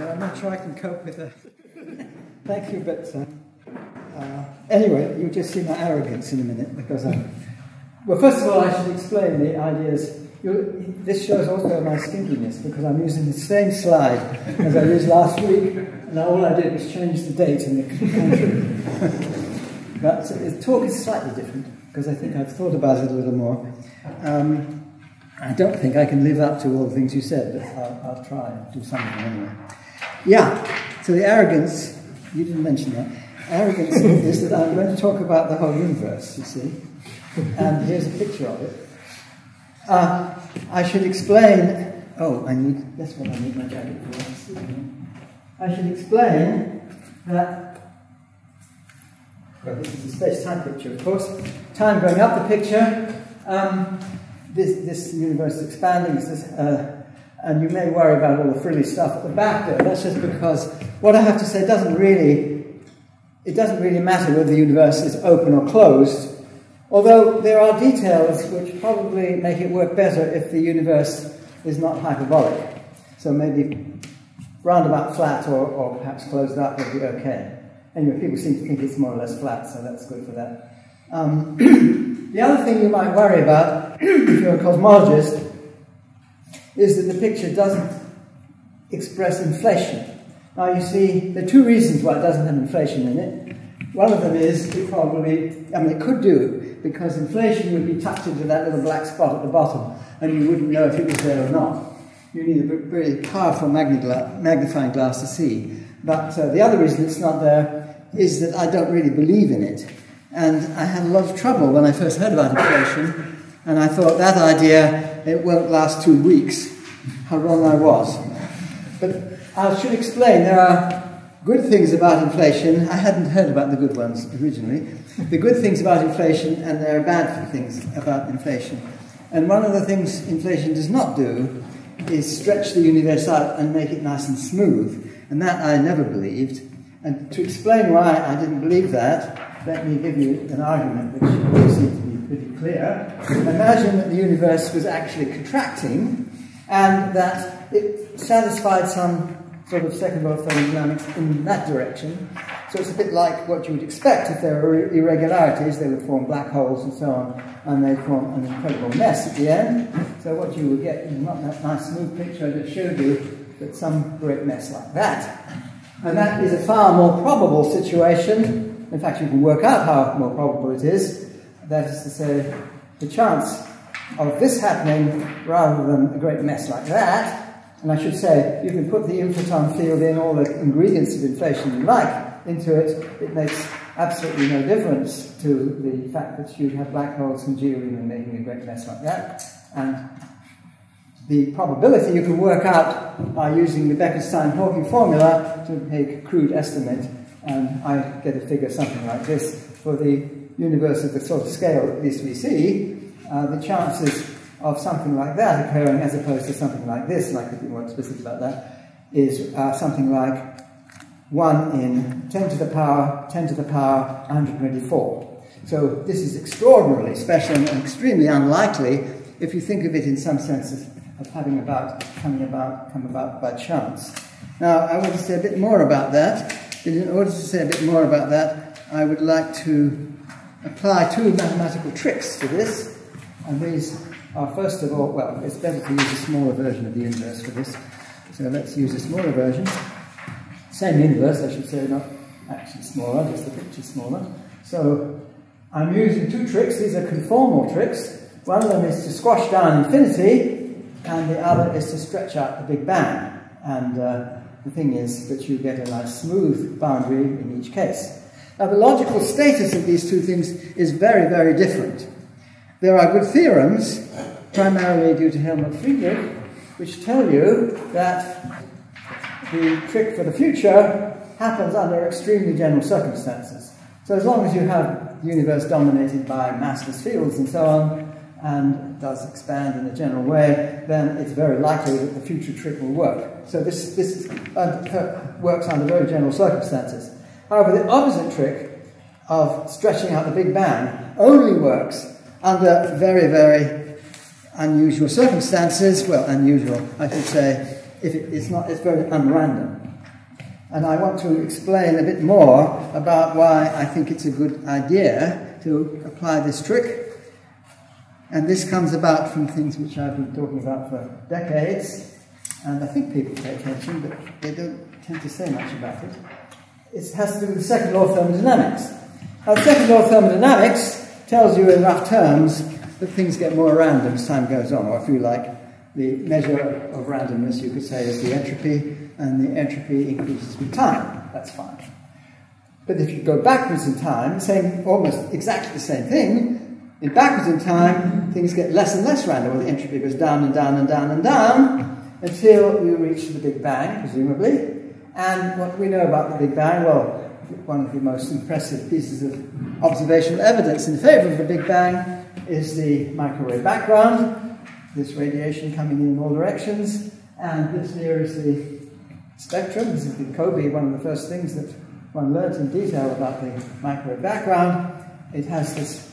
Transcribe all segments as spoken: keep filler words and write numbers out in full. Well, I'm not sure I can cope with that. Thank you, but uh, uh, anyway, you'll just see my arrogance in a minute because I'm... Well, first of all, I should explain the ideas. You, this shows also my stinginess because I'm using the same slide as I used last week, and all I did was change the date and the country. But the talk is slightly different because I think I've thought about it a little more. Um, I don't think I can live up to all the things you said, but I'll, I'll try and do something anyway. Yeah, so the arrogance, you didn't mention that. Arrogance is that I'm going to talk about the whole universe, you see. And here's a picture of it. Uh, I should explain... Oh, I need... That's what I need my jacket for. I should explain that... Well, this is a space-time picture, of course. Time going up the picture. Um, this, this universe is expanding. This is, uh, and you may worry about all the frilly stuff at the back there. That's just because what I have to say doesn't really... It doesn't really matter whether the universe is open or closed. Although there are details which probably make it work better if the universe is not hyperbolic. So maybe roundabout flat or, or perhaps closed up would be okay. Anyway, people seem to think it's more or less flat, so that's good for that. Um, the other thing you might worry about, if you're a cosmologist, is that the picture doesn't express inflation. Now you see, there are two reasons why it doesn't have inflation in it. One of them is it probably, I mean it could do, because inflation would be tucked into that little black spot at the bottom and you wouldn't know if it was there or not. You need a very powerful magnifying glass to see. But uh, the other reason it's not there is that I don't really believe in it. And I had a lot of trouble when I first heard about inflation, and I thought that idea, it won't last two weeks. How wrong I was. But I should explain, there are good things about inflation. I hadn't heard about the good ones originally. The good things about inflation, and there are bad things about inflation. And one of the things inflation does not do is stretch the universe out and make it nice and smooth. And that I never believed. And to explain why I didn't believe that, let me give you an argument which seems to be pretty clear. Imagine that the universe was actually contracting and that it satisfied some sort of second order thermodynamics in that direction. So it's a bit like what you would expect. If there were irregularities, they would form black holes and so on, and they'd form an incredible mess at the end. So what you would get in not that nice smooth picture I just showed you, but some great mess like that. And that is a far more probable situation. In fact, you can work out how more probable it is. That is to say, the chance of this happening rather than a great mess like that. And I should say, you can put the infraton field in all the ingredients of inflation you like into it. It makes absolutely no difference to the fact that you'd have black holes and geoemon making a great mess like that. And the probability you can work out by using the Bekenstein-Hawking formula to make a crude estimate. And I get a figure something like this for the universe of the sort of scale at least we see. Uh, the chances of something like that occurring as opposed to something like this, like I could be more explicit about that, is uh, something like one in ten to the power, ten to the power one hundred twenty-four. So this is extraordinarily special and extremely unlikely if you think of it in some sense of, of having about, coming about, come about by chance. Now, I want to say a bit more about that, but in order to say a bit more about that, I would like to apply two mathematical tricks to this, and these Uh, first of all, well, it's better to use a smaller version of the universe for this. So let's use a smaller version. Same universe, I should say, not actually smaller, just the picture smaller. So I'm using two tricks. These are conformal tricks. One of them is to squash down infinity, and the other is to stretch out the Big Bang. And uh, the thing is that you get a nice smooth boundary in each case. Now, the logical status of these two things is very, very different. There are good theorems, primarily due to Helmut Friedrich, which tell you that the trick for the future happens under extremely general circumstances. So as long as you have the universe dominated by massless fields and so on, and does expand in a general way, then it's very likely that the future trick will work. So this, this works under very general circumstances. However, the opposite trick of stretching out the Big Bang only works under very, very unusual circumstances. Well, unusual, I should say, if it, it's not, it's very unrandom. And I want to explain a bit more about why I think it's a good idea to apply this trick. And this comes about from things which I've been talking about for decades. And I think people pay attention, but they don't tend to say much about it. It has to do with the second law of thermodynamics. Now, the second law of thermodynamics tells you in rough terms that things get more random as time goes on, or if you like, the measure of randomness, you could say, is the entropy, and the entropy increases with time. That's fine. But if you go backwards in time, saying almost exactly the same thing, in backwards in time, things get less and less random, well, the entropy goes down and down and down and down until you reach the Big Bang, presumably. And what we know about the Big Bang, well, one of the most impressive pieces of observational evidence in favor of the Big Bang is the microwave background, this radiation coming in in all directions, and this here is the spectrum. This is the COBE, one of the first things that one learns in detail about the microwave background. It has this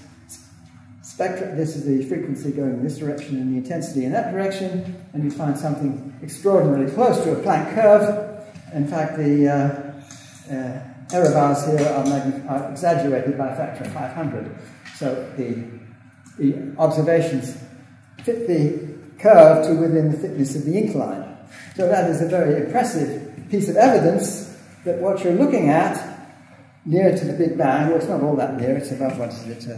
spectrum, this is the frequency going in this direction and the intensity in that direction, and you find something extraordinarily close to a Planck curve. In fact, the uh, uh, Erebons here are, are exaggerated by a factor of five hundred, so the, the observations fit the curve to within the thickness of the incline. So that is a very impressive piece of evidence that what you're looking at near to the Big Bang, well, it's not all that near, it's above, what is it, uh,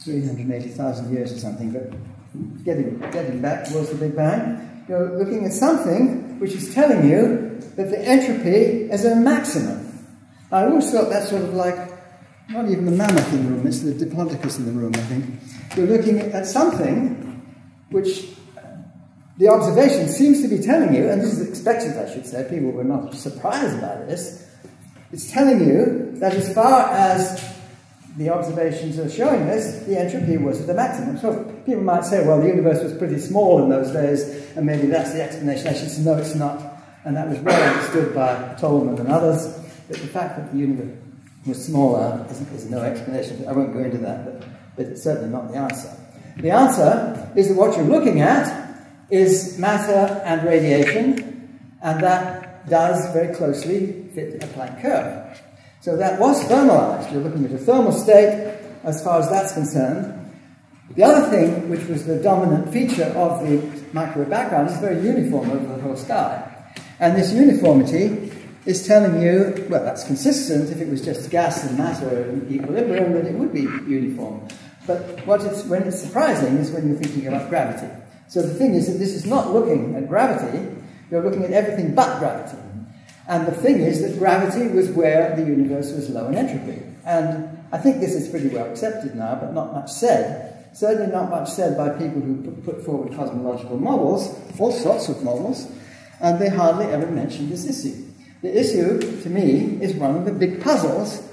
three hundred eighty thousand years or something, but getting, getting back towards the Big Bang, you're looking at something which is telling you that the entropy is a maximum. I always thought that's sort of like, not even the mammoth in the room, it's the diplodocus in the room, I think. You're looking at something which the observation seems to be telling you, and this is expected, I should say, people were not surprised by this, it's telling you that as far as the observations are showing us, the entropy was at the maximum. So people might say, well, the universe was pretty small in those days, and maybe that's the explanation. I should say, no, it's not. And that was well understood by Tolman and others, but the fact that the universe was smaller is, is no explanation. I won't go into that, but, but it's certainly not the answer. The answer is that what you're looking at is matter and radiation, and that does very closely fit a Planck curve. So that was thermalized. You're looking at a thermal state as far as that's concerned. The other thing, which was the dominant feature of the microwave background, is very uniform over the whole sky. And this uniformity is telling you, well, that's consistent. If it was just gas and matter in equilibrium, then it would be uniform. But what it's, when it's surprising is when you're thinking about gravity. So the thing is that this is not looking at gravity, you're looking at everything but gravity. And the thing is that gravity was where the universe was low in entropy. And I think this is pretty well accepted now, but not much said. Certainly not much said by people who put forward cosmological models, all sorts of models, and they hardly ever mentioned this issue. The issue, to me, is one of the big puzzles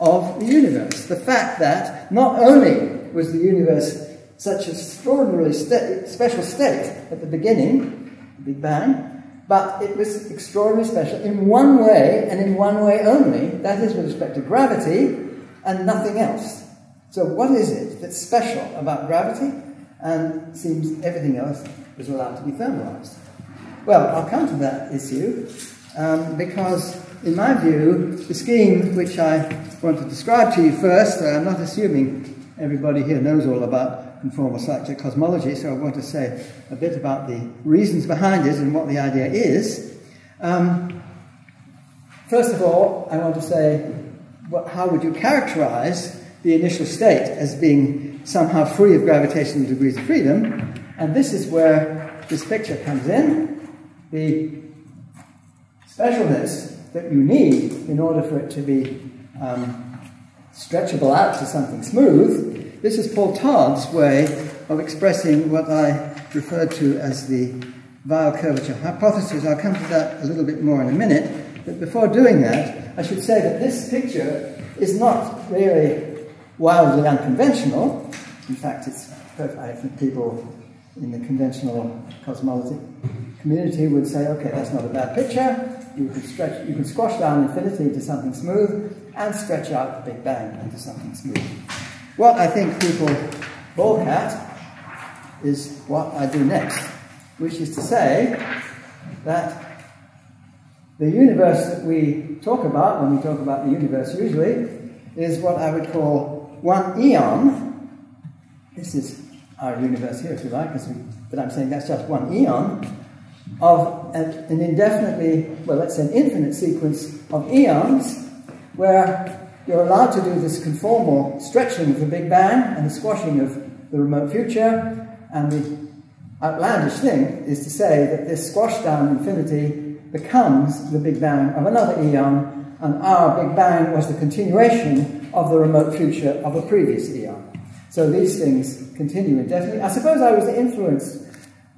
of the universe. The fact that not only was the universe such an extraordinarily st special state at the beginning, the Big Bang, but it was extraordinarily special in one way and in one way only, that is with respect to gravity and nothing else. So what is it that's special about gravity and seems everything else is allowed to be thermalized? Well, I'll come to that issue um, because in my view, the scheme which I want to describe to you first, I'm not assuming everybody here knows all about conformal cyclic cosmology, so I want to say a bit about the reasons behind it and what the idea is. Um, first of all, I want to say, what, how would you characterize the initial state as being somehow free of gravitational degrees of freedom? And this is where this picture comes in. The specialness that you need in order for it to be um, stretchable out to something smooth. This is Paul Todd's way of expressing what I referred to as the Weyl curvature hypothesis. I'll come to that a little bit more in a minute, but before doing that, I should say that this picture is not really wildly unconventional. In fact, it's perfect. I think people in the conventional cosmology community would say, okay, that's not a bad picture. You can stretch, you can squash down infinity into something smooth and stretch out the Big Bang into something smooth. What I think people balk at is what I do next, which is to say that The universe that we talk about, when we talk about the universe usually, is what I would call one eon. This is our universe here, if you like, we, but I'm saying that's just one eon of an, an indefinitely, well, let's say an infinite sequence of eons where you're allowed to do this conformal stretching of the Big Bang and the squashing of the remote future, and the outlandish thing is to say that this squashed down infinity becomes the Big Bang of another eon, and our Big Bang was the continuation of the remote future of a previous eon. So these things continue indefinitely. I suppose I was influenced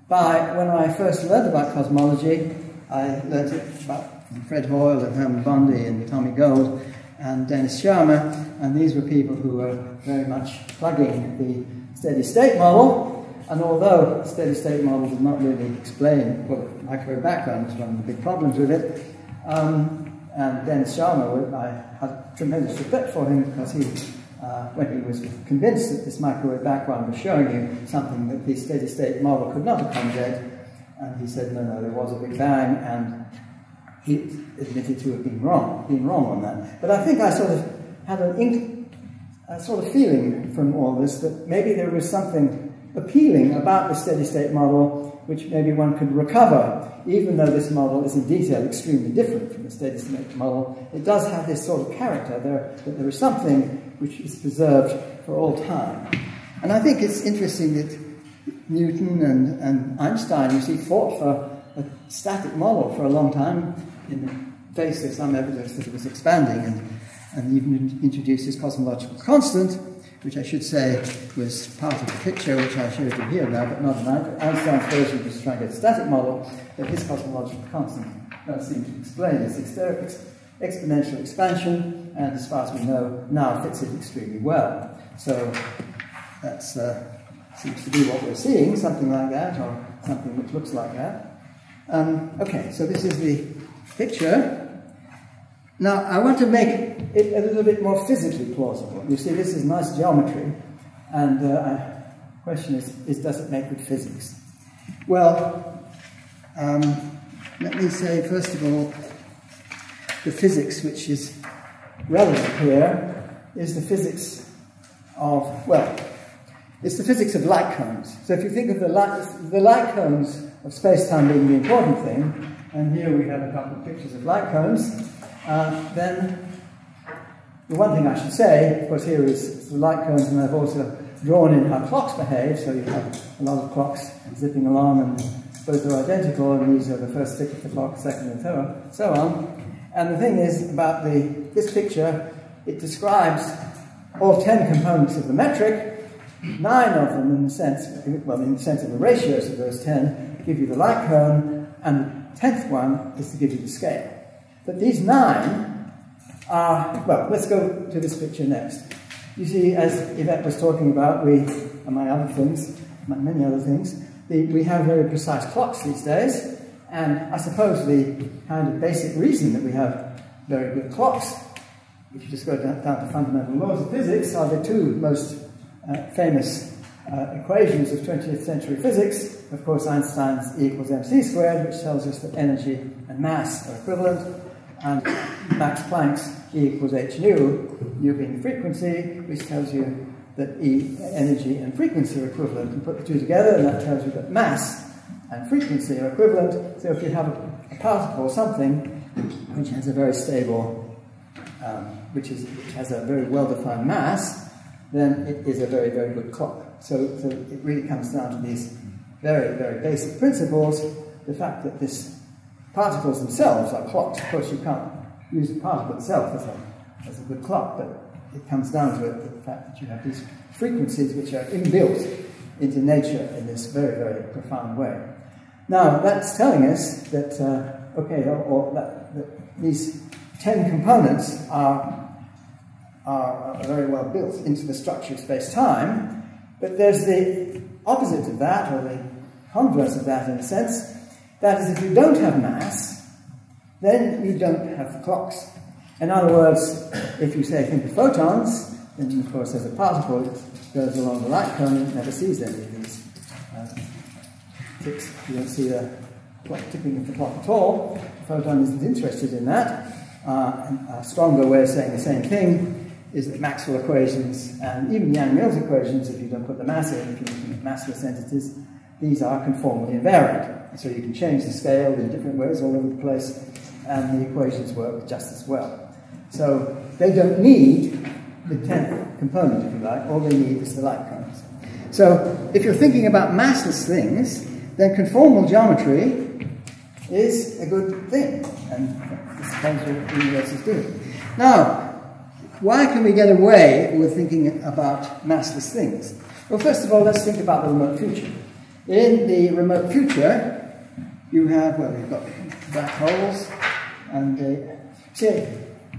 by, when I first learned about cosmology, I learned it about Fred Hoyle and Herman Bondi and Tommy Gold and Dennis Sciama, and these were people who were very much plugging the steady-state model. And although steady-state models did not really explain, well, microwave background was one of the big problems with it, um, and Dennis Sciama, I had tremendous respect for him because he, uh, when he was convinced that this microwave background was showing you something that the steady-state model could not accommodate, and he said, no, no, there was a Big Bang, and he admitted to have been wrong, being wrong on that. But I think I sort of had an ink, a sort of feeling from all this that maybe there was something appealing about the steady-state model, which maybe one could recover, even though this model is in detail extremely different from the steady-state model. It does have this sort of character there, that there is something which is preserved for all time. And I think it's interesting that Newton and, and Einstein, you see, fought for a static model for a long time in the face of some evidence that it was expanding, and, and even introduced this cosmological constant, which I should say was part of the picture which I showed you here now, but not an Einstein's version was trying to get a static model, but his cosmological constant does seem to explain its exponential expansion, and as far as we know, now fits it extremely well. So that uh, seems to be what we're seeing, something like that, or something which looks like that. Um, okay, so this is the picture. Now, I want to make it a little bit more physically plausible. You see, this is nice geometry, and uh, the question is, is, does it make good physics? Well, um, let me say, first of all, the physics which is relevant here is the physics of, well, it's the physics of light cones. So if you think of the light, the light cones of space-time being the important thing, and here we have a couple of pictures of light cones, Uh, then the one thing I should say, of course, here is the light cones, and I've also drawn in how clocks behave, so you have a lot of clocks zipping along, and both are identical, and these are the first tick of the clock, second and third, so on. And the thing is, about the, this picture, it describes all ten components of the metric, nine of them in the sense, well, in the sense of the ratios of those ten, give you the light cone, and the tenth one is to give you the scale. But these nine are, well, let's go to this picture next. You see, as Yvette was talking about, we, among other things, among many other things, the, we have very precise clocks these days, and I suppose the kind of basic reason that we have very good clocks, if you just go down, down to fundamental laws of physics, are the two most uh, famous uh, equations of twentieth century physics. Of course, Einstein's E equals mc squared, which tells us that energy and mass are equivalent, and Max Planck's E equals h nu, nu being frequency, which tells you that E, energy and frequency are equivalent. You put the two together, and that tells you that mass and frequency are equivalent. So if you have a particle or something which has a very stable, um, which is which has a very well-defined mass, then it is a very, very good clock. So, so it really comes down to these very, very basic principles. The fact that this particles themselves are clocks. Of course, you can't use the particle itself as a, as a good clock, but it comes down to it, the fact that you have these frequencies which are inbuilt into nature in this very, very profound way. Now, that's telling us that, uh, okay, or, or that, that these ten components are, are, are very well built into the structure of space-time, but there's the opposite of that, or the converse of that in a sense. That is, if you don't have mass, then you don't have clocks. In other words, if you say think of photons, then of course there's a particle that goes along the light cone and never sees any of these uh, ticks. You don't see the clock ticking of the clock at all. Photon isn't interested in that. Uh, and a stronger way of saying the same thing is that Maxwell equations and even Yang-Mills equations, if you don't put the mass in, if you're looking at massless entities, these are conformally invariant. So you can change the scale in different ways all over the place, and the equations work just as well. So they don't need the tenth component, if you like. All they need is the light curves. So if you're thinking about massless things, then conformal geometry is a good thing, and this depends what the universe is doing. Now, why can we get away with thinking about massless things? Well, first of all, let's think about the remote future. In the remote future, you have, well, you've got black holes, and uh, see,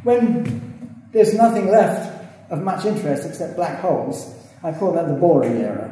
when there's nothing left of much interest except black holes, I call that the boring era.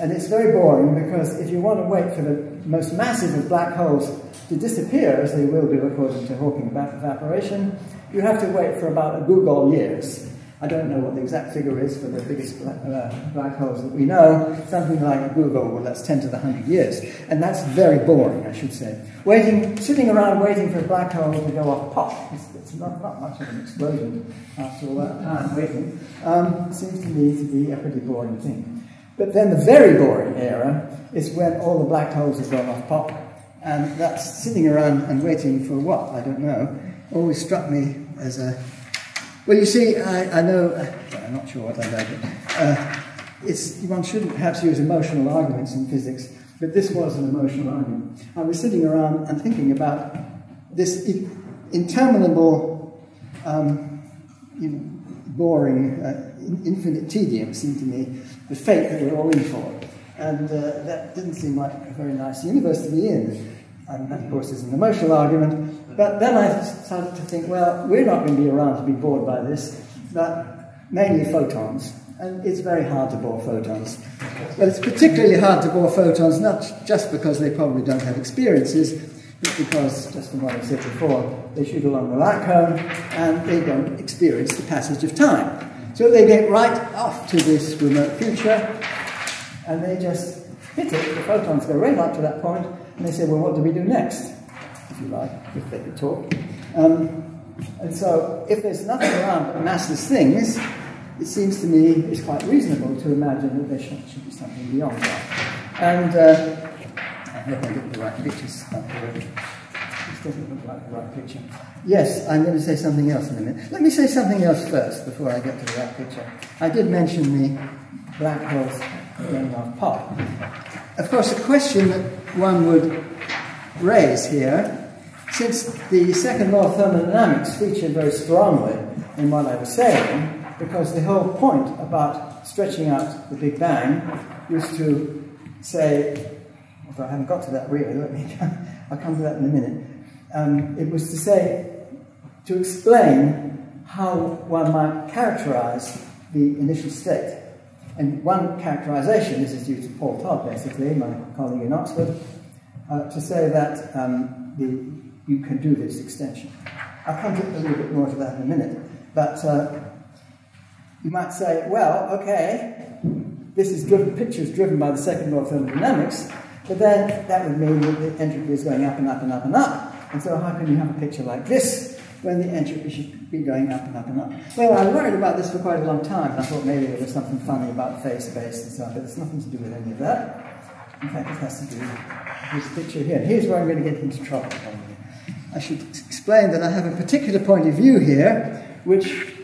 And it's very boring because if you want to wait for the most massive of black holes to disappear, as they will do according to Hawking bath evaporation, you have to wait for about a Google years. I don't know what the exact figure is for the biggest black, uh, black holes that we know. Something like a Google, well, that's ten to the hundred years. And that's very boring, I should say. Waiting, sitting around waiting for a black hole to go off pop. It's, it's not, not much of an explosion after all that time waiting. Um, seems to me to be a pretty boring thing. But then the very boring era is when all the black holes have gone off pop. And that's sitting around and waiting for what? I don't know. Always struck me as a... Well, you see, I, I know... Uh, well, I'm not sure what I know, but... Uh, it's, one shouldn't perhaps use emotional arguments in physics, but this was an emotional argument. I was sitting around and thinking about this interminable, um, you know, boring, uh, infinite tedium, seemed to me, the fate that we're all in for. And uh, that didn't seem like a very nice universe to be in. And that, of course, is an emotional argument. But then I started to think, well, we're not going to be around to be bored by this, but mainly photons. And it's very hard to bore photons. But it's particularly hard to bore photons, not just because they probably don't have experiences, but because, just as what I said before, they shoot along the light cone, and they don't experience the passage of time. So they get right off to this remote future, and they just hit it. The photons go right up to that point, and they say, well, what do we do next? If you like, if they could talk. Um, and so, if there's nothing around but massless things, it seems to me it's quite reasonable to imagine that there should, should be something beyond that. And uh, I hope I get the right pictures. This doesn't look like the right picture. Yes, I'm going to say something else in a minute. Let me say something else first before I get to the right picture. I did mention the black holes going off pop. Of course, a question that one would raise here, since the second law of thermodynamics featured very strongly in what I was saying, because the whole point about stretching out the Big Bang was to say, although I haven't got to that really, let me, I'll come to that in a minute. Um, it was to say, to explain how one might characterize the initial state. And one characterization, this is due to Paul Todd, basically, my colleague in Oxford, uh, to say that um, the, you can do this extension. I'll come to a little bit more to that in a minute. But uh, you might say, well, okay, this is driven, pictures driven by the second law of thermodynamics, but then that would mean that the entropy is going up and up and up and up. And so how can you have a picture like this when the entropy should be going up and up and up? Well, I worried about this for quite a long time, and I thought maybe there was something funny about phase space and so on, but it's nothing to do with any of that. In fact, it has to do with this picture here. Here's where I'm going to get into trouble. I should explain that I have a particular point of view here, which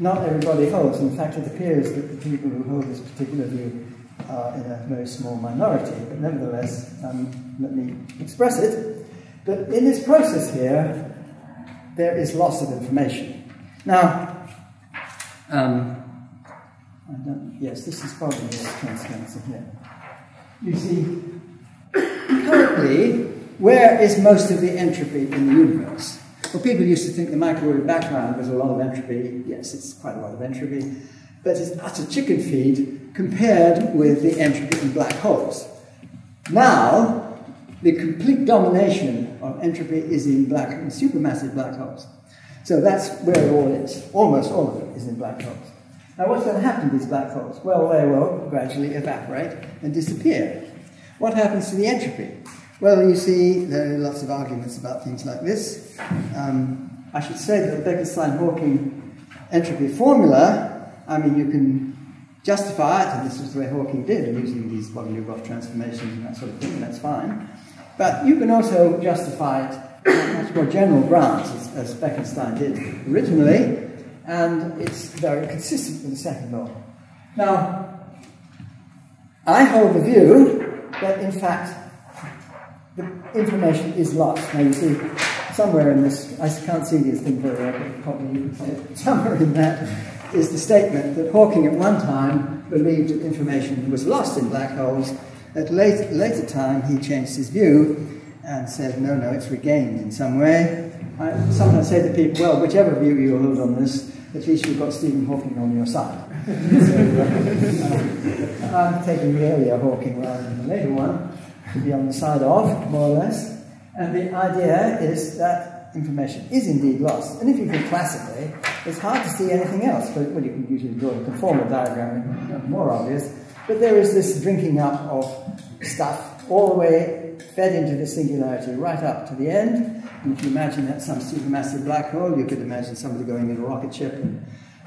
not everybody holds. In fact, it appears that the people who hold this particular view are in a very small minority, but nevertheless, um, let me express it. But in this process here, there is loss of information. Now, um, I don't, yes, this is probably a transparency here. You see, currently, where is most of the entropy in the universe? Well, people used to think the microwave background was a lot of entropy. Yes, it's quite a lot of entropy, but it's utter chicken feed compared with the entropy in black holes. Now, the complete domination of entropy is in black, in supermassive black holes. So that's where it all is. Almost all of it is in black holes. Now, what's going to happen to these black holes? Well, they will gradually evaporate and disappear. What happens to the entropy? Well, you see, there are lots of arguments about things like this. Um, I should say that the Bekenstein-Hawking entropy formula, I mean, you can justify it, and this is the way Hawking did, using these Bogoliubov transformations and that sort of thing, and that's fine. But you can also justify it on much more general grounds, as, as Bekenstein did originally, and it's very consistent with the second law. Now, I hold the view that, in fact, the information is lost. Now you see, somewhere in this, I can't see this thing very well, but probably you can see it. Somewhere in that is the statement that Hawking at one time believed that information was lost in black holes. At late, later time, he changed his view and said, no, no, it's regained in some way. I sometimes say to people, well, whichever view you hold on this, at least you've got Stephen Hawking on your side. So, um, I'm taking the earlier Hawking rather than the later one, to be on the side of, more or less. And the idea is that information is indeed lost. And if you think classically, it's hard to see anything else. But, well, you can usually draw a conformal diagram, more obvious. But there is this drinking up of stuff all the way fed into the singularity, right up to the end. And if you imagine that some supermassive black hole, you could imagine somebody going in a rocket ship, and,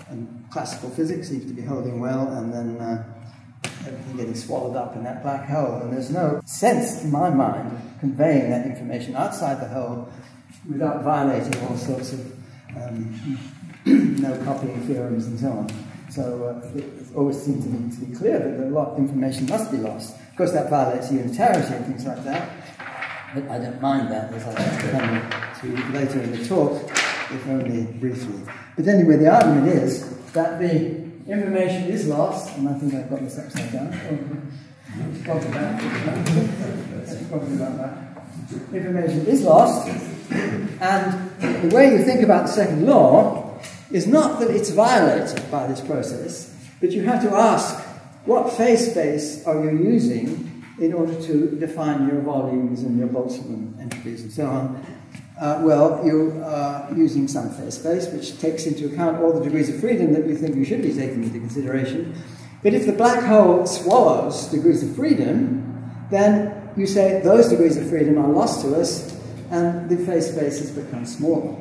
and classical physics seems to be holding well, and then uh, everything getting swallowed up in that black hole. And there's no sense, in my mind, of conveying that information outside the hole without violating all sorts of um, no copying theorems and so on. So uh, it, it always seems to me to be clear that a lot of information must be lost. Of course, that violates unitarity and things like that, but I don't mind that, as I'll come to later in the talk, if only briefly. But anyway, the argument is that the information is lost, and I think I've got this upside down. It's probably about that. Information is lost, and the way you think about the second law is not that it's violated by this process, but you have to ask, what phase space are you using in order to define your volumes and your Boltzmann entropies and so on? Uh, well, you are using some phase space, which takes into account all the degrees of freedom that you think you should be taking into consideration. But if the black hole swallows degrees of freedom, then you say those degrees of freedom are lost to us, and the phase space has become smaller.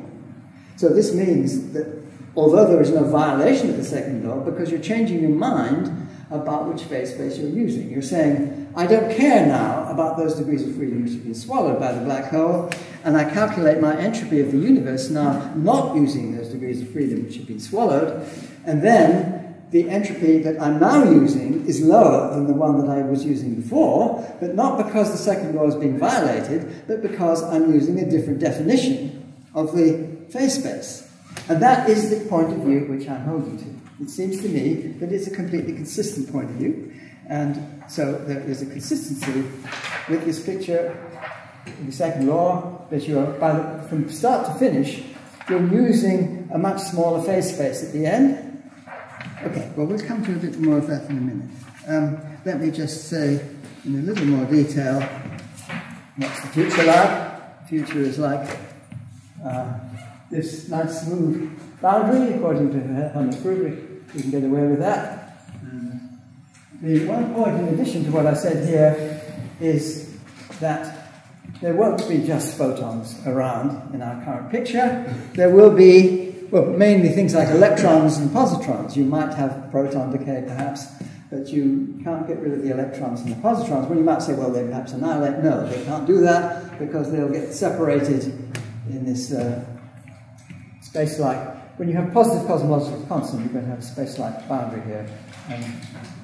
So this means that although there is no violation of the second law, because you're changing your mind about which phase space you're using. You're saying, I don't care now about those degrees of freedom which have been swallowed by the black hole, and I calculate my entropy of the universe now not using those degrees of freedom which have been swallowed, and then the entropy that I'm now using is lower than the one that I was using before, but not because the second law is being violated, but because I'm using a different definition of the phase space. And that is the point of view which I'm holding to. It seems to me that it's a completely consistent point of view, and so there is a consistency with this picture in the second law, that you are, by the, from start to finish, you're using a much smaller phase space at the end. Okay, well, we'll come to a bit more of that in a minute. Um, let me just say in a little more detail, what's the future like? The future is like uh, this nice smooth boundary, according to Helmut Friedrich. We can get away with that. Um, the one point, in addition to what I said here, is that there won't be just photons around in our current picture. There will be, well, mainly things like electrons and positrons. You might have proton decay, perhaps, but you can't get rid of the electrons and the positrons. Well, you might say, well, they perhaps annihilate. No, they can't do that, because they'll get separated in this uh, space-like. When you have positive cosmological constant, you're going to have a space-like boundary here, and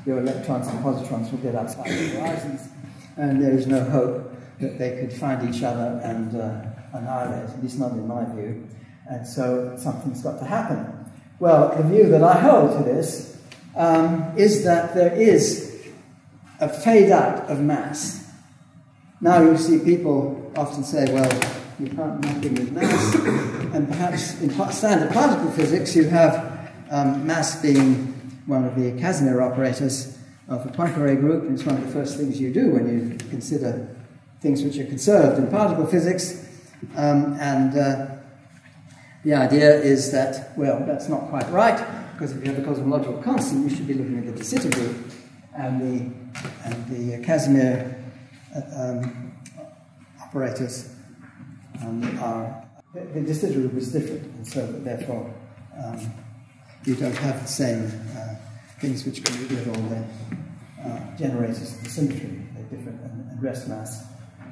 your electrons and positrons will get outside the horizons, and there is no hope that they could find each other and uh, annihilate, at least not in my view. And so something's got to happen. Well, the view that I hold to this um, is that there is a fade out of mass. Now you see people often say, well, you can't do nothing with mass. And perhaps in standard particle physics, you have um, mass being one of the Casimir operators of the Poincaré group, and it's one of the first things you do when you consider things which are conserved in particle physics, um, and uh, the idea is that, well, that's not quite right, because if you have a cosmological constant, you should be looking at the de Sitter group and the, and the Casimir uh, um, apparatus um, are, the de Sitter group is different, and so therefore um, you don't have the same uh, things which can be with all the uh, generators of the symmetry. They're different, and, and rest mass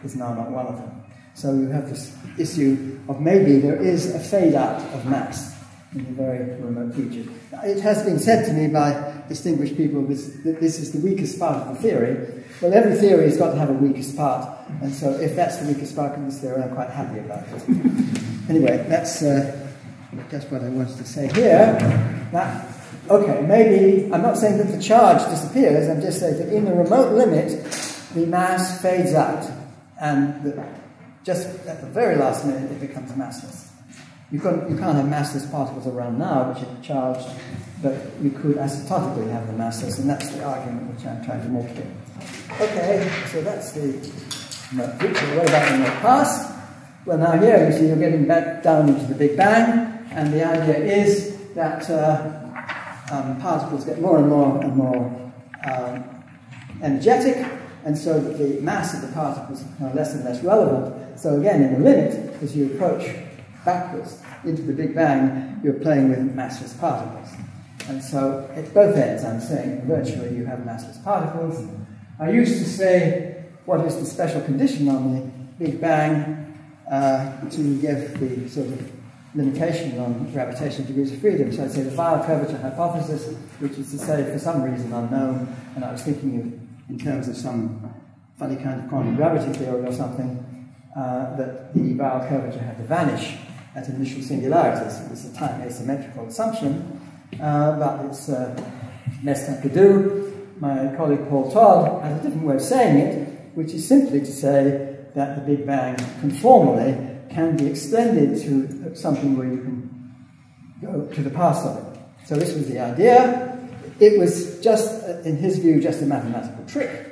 is now not one of them. So you have this issue of maybe there is a fade out of mass in a very remote future. It has been said to me by distinguished people that this is the weakest part of the theory. Well, every theory has got to have a weakest part, and so if that's the weakest part in this theory, I'm quite happy about it. Anyway, that's uh, just what I wanted to say here. Now, okay, maybe, I'm not saying that the charge disappears, I'm just saying that in the remote limit, the mass fades out, and the, just at the very last minute, it becomes massless. You can't, you can't have massless particles around now, which are charged, but you could asymptotically have the massless, and that's the argument which I'm trying to make here. Okay, so that's the remote future, way back in the past. Well, now here, you see you're getting back down into the Big Bang, and the idea is that uh, um, particles get more and more and more uh, energetic, and so that the mass of the particles becomes less and less relevant. So again, in the limit, as you approach backwards into the Big Bang, you're playing with massless particles. And so at both ends, I'm saying, virtually you have massless particles. I used to say, what is the special condition on the Big Bang uh, to give the sort of limitation on gravitational degrees of freedom? So I'd say the Weyl curvature hypothesis, which is to say, for some reason unknown, and I was thinking of in terms of some funny kind of quantum gravity theory or something, uh, that the Weyl curvature had to vanish at initial singularities. It was a time asymmetrical assumption, uh, but it's uh, less than I could do. My colleague Paul Todd has a different way of saying it, which is simply to say that the Big Bang conformally can be extended to something where you can go to the past of it. So this was the idea. It was just, in his view, just a mathematical trick.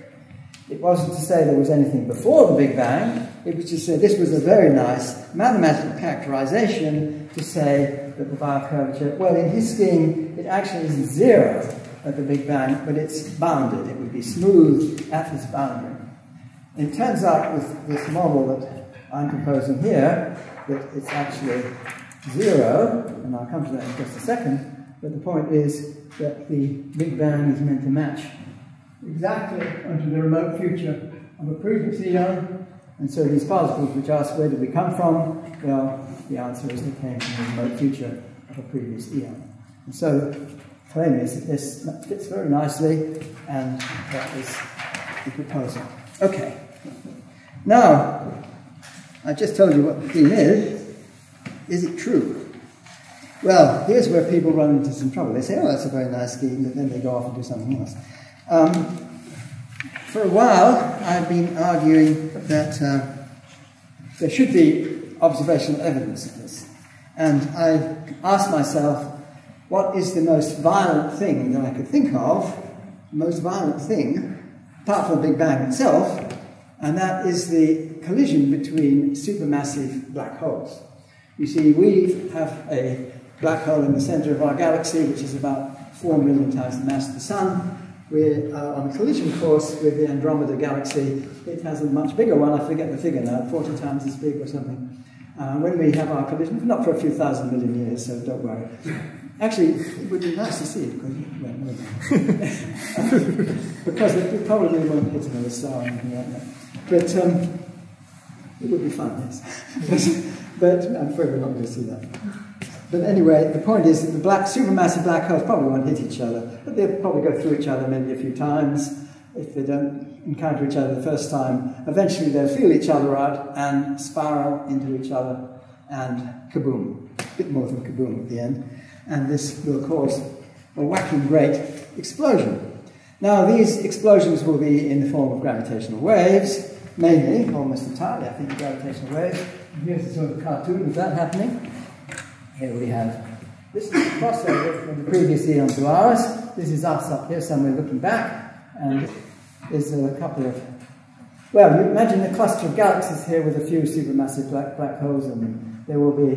It wasn't to say there was anything before the Big Bang. It was to say this was a very nice mathematical characterization to say that the Weyl curvature, well, in his scheme, it actually isn't zero at the Big Bang, but it's bounded. It would be smooth at this boundary. It turns out with this model that I'm proposing here that it's actually zero, and I'll come to that in just a second, but the point is that the Big Bang is meant to match exactly onto the remote future of a previous eon, and so these particles which ask where did we come from, well, the answer is they came from the remote future of a previous eon. And so the claim is that this fits very nicely, and that is the proposal. Okay. Now, I just told you what the theme is. Is it true? Well, here's where people run into some trouble. They say, oh, that's a very nice scheme, but then they go off and do something else. Um, for a while, I've been arguing that uh, there should be observational evidence of this. And I've asked myself, what is the most violent thing that I could think of, the most violent thing, apart from the Big Bang itself, and that is the collision between supermassive black holes. You see, we have a black hole in the center of our galaxy, which is about four million times the mass of the Sun. We are on a collision course with the Andromeda galaxy. It has a much bigger one, I forget the figure now, forty times as big or something. Uh, when we have our collision, not for a few thousand million years, so don't worry. Actually, it would be nice to see it, because, well, no. Because it probably won't hit another star or anything like that. But um, it would be fun, yes. But I'm afraid we're not going to see that. But anyway, the point is that the black, supermassive black holes probably won't hit each other, but they'll probably go through each other maybe a few times. If they don't encounter each other the first time, eventually they'll feel each other out and spiral into each other, and kaboom, a bit more than kaboom at the end. And this will cause a whacking great explosion. Now, these explosions will be in the form of gravitational waves, mainly, almost entirely, I think, gravitational waves. Here's a sort of cartoon of that happening. Here we have, this is the crossover from the previous eon to ours. This is us up here somewhere looking back, and there's a couple of, well, you imagine a cluster of galaxies here with a few supermassive black, black holes in them. There will be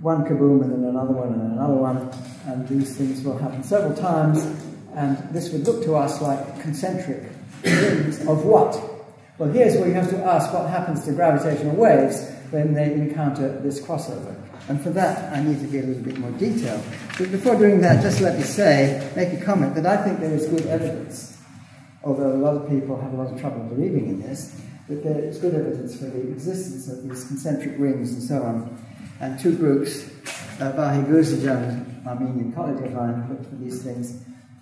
one kaboom and then another one and another one, and these things will happen several times. And this would look to us like concentric rings of what? Well, here's where you have to ask what happens to gravitational waves when they encounter this crossover. And for that, I need to be a little bit more detailed. But before doing that, just let me say, make a comment that I think there is good evidence, although a lot of people have a lot of trouble believing in this, that there is good evidence for the existence of these concentric rings and so on. And two groups, uh, Bahi and Armenian colleague of mine, looked for these things.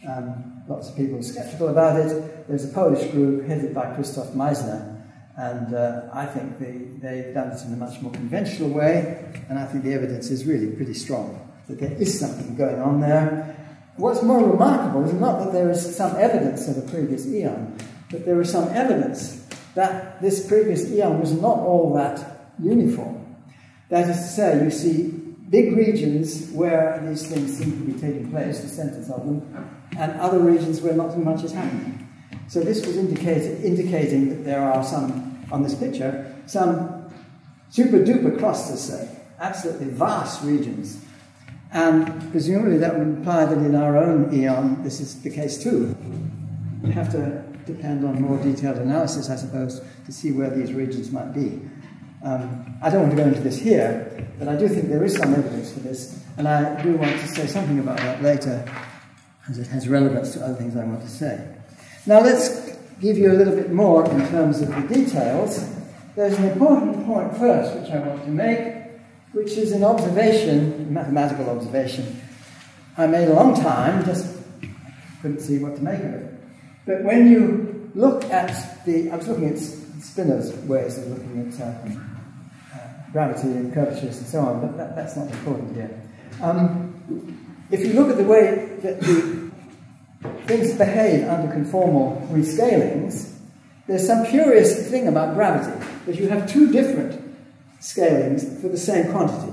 Um, lots of people are skeptical about it. There's a Polish group headed by Krzysztof Meissner, and uh, I think they, they've done this in a much more conventional way, and I think the evidence is really pretty strong that there is something going on there. What's more remarkable is not that there is some evidence of a previous eon, but there is some evidence that this previous eon was not all that uniform. That is to say, you see big regions where these things seem to be taking place, the centers of them, and other regions where not so much is happening. So this was indicating that there are some, on this picture, some super-duper clusters, say, absolutely vast regions. And presumably that would imply that in our own eon, this is the case too. We have to depend on more detailed analysis, I suppose, to see where these regions might be. Um, I don't want to go into this here, but I do think there is some evidence for this, and I do want to say something about that later, as it has relevance to other things I want to say. Now let's give you a little bit more in terms of the details. There's an important point first which I want to make, which is an observation, a mathematical observation, I made a long time, just couldn't see what to make of it. But when you look at the, I was looking at Spinoza's ways of looking at uh, uh, gravity and curvatures and so on, but that, that's not important here. Um, If you look at the way that the things behave under conformal rescalings, there's some curious thing about gravity, that you have two different scalings for the same quantity.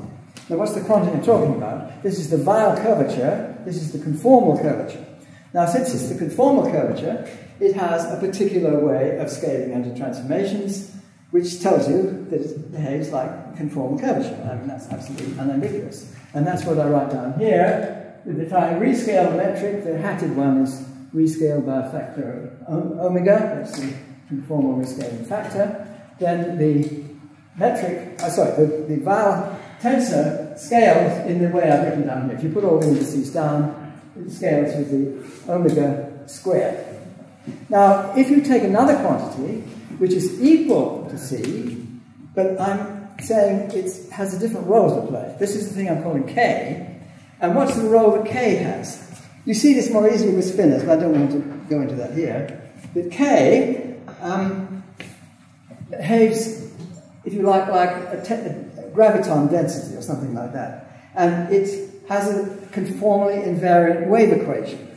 Now what's the quantity I'm talking about? This is the Weyl curvature, this is the conformal curvature. Now since it's the conformal curvature, it has a particular way of scaling under transformations, which tells you that it behaves like conformal curvature. I mean, that's absolutely unambiguous. And that's what I write down here. If I rescale the metric, the hatted one is rescaled by a factor of omega, that's the conformal rescaling factor. Then the metric, oh, sorry, the, the Weyl tensor scales in the way I've written down here. If you put all the indices down, it scales with the omega squared. Now, if you take another quantity, which is equal to C, but I'm saying it has a different role to play. This is the thing I'm calling K. And what's the role that K has? You see this more easily with spinners, but I don't want to go into that here. That K um, behaves, if you like, like a, te a graviton density or something like that. And it has a conformally invariant wave equation.